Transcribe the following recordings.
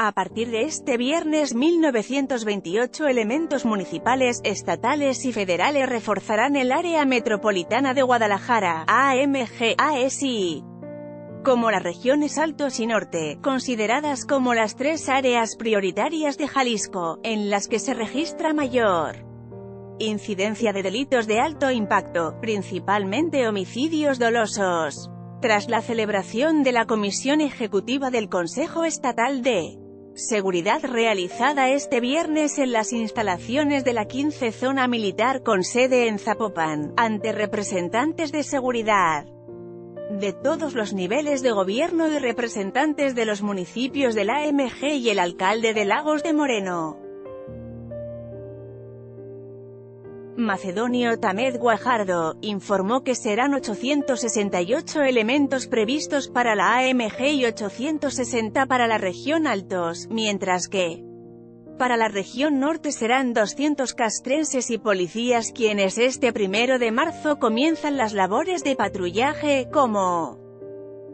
A partir de este viernes 1928, elementos municipales, estatales y federales reforzarán el Área Metropolitana de Guadalajara, AMG, ASI, como las regiones Altos y Norte, consideradas como las tres áreas prioritarias de Jalisco, en las que se registra mayor incidencia de delitos de alto impacto, principalmente homicidios dolosos. Tras la celebración de la Comisión Ejecutiva del Consejo Estatal de Seguridad realizada este viernes en las instalaciones de la 15 Zona Militar con sede en Zapopan, ante representantes de seguridad de todos los niveles de gobierno y representantes de los municipios de la AMG y el alcalde de Lagos de Moreno, Macedonio Tamez Guajardo, informó que serán 868 elementos previstos para la AMG y 860 para la región Altos, mientras que para la región Norte serán 200 castrenses y policías quienes este 1 de marzo comienzan las labores de patrullaje, como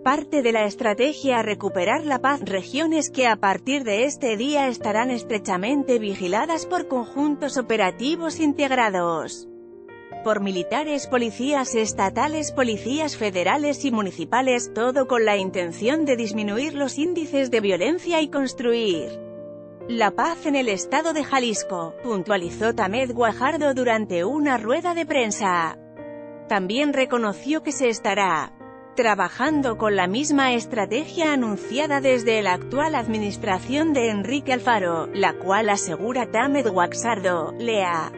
parte de la estrategia Recuperar la Paz, regiones que a partir de este día estarán estrechamente vigiladas por conjuntos operativos integrados por militares, policías estatales, policías federales y municipales, todo con la intención de disminuir los índices de violencia y construir la paz en el estado de Jalisco, puntualizó Tamez Guajardo durante una rueda de prensa. También reconoció que se estará trabajando con la misma estrategia anunciada desde la actual administración de Enrique Alfaro, la cual, asegura Tamez Guajardo, le ha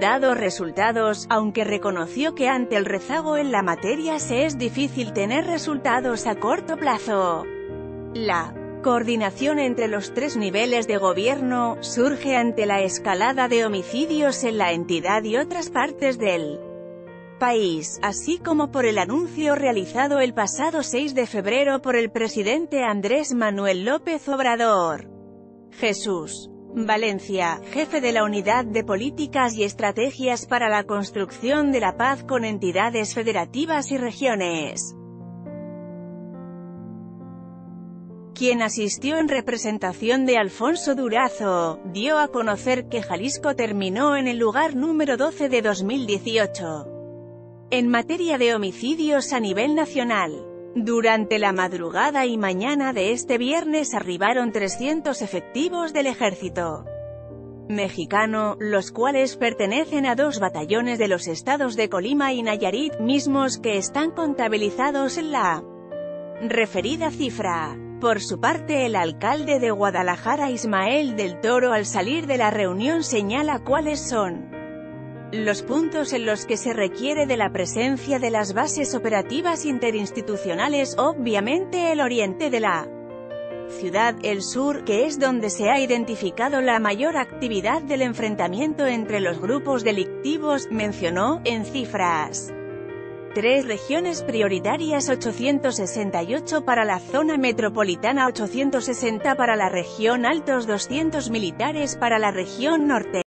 dado resultados, aunque reconoció que ante el rezago en la materia se es difícil tener resultados a corto plazo. La coordinación entre los tres niveles de gobierno surge ante la escalada de homicidios en la entidad y otras partes del país, así como por el anuncio realizado el pasado 6 de febrero por el presidente Andrés Manuel López Obrador. Jesús Valencia, jefe de la Unidad de Políticas y Estrategias para la Construcción de la Paz con entidades federativas y regiones, quien asistió en representación de Alfonso Durazo, dio a conocer que Jalisco terminó en el lugar número 12 de 2018. en materia de homicidios a nivel nacional. Durante la madrugada y mañana de este viernes arribaron 300 efectivos del ejército mexicano, los cuales pertenecen a 2 batallones de los estados de Colima y Nayarit, mismos que están contabilizados en la referida cifra. Por su parte, el alcalde de Guadalajara, Ismael del Toro, al salir de la reunión señala cuáles son los puntos en los que se requiere de la presencia de las bases operativas interinstitucionales, obviamente el oriente de la ciudad, el sur, que es donde se ha identificado la mayor actividad del enfrentamiento entre los grupos delictivos, mencionó, en cifras. 3 regiones prioritarias: 868 para la zona metropolitana, 860 para la región Altos, 200 militares para la región Norte.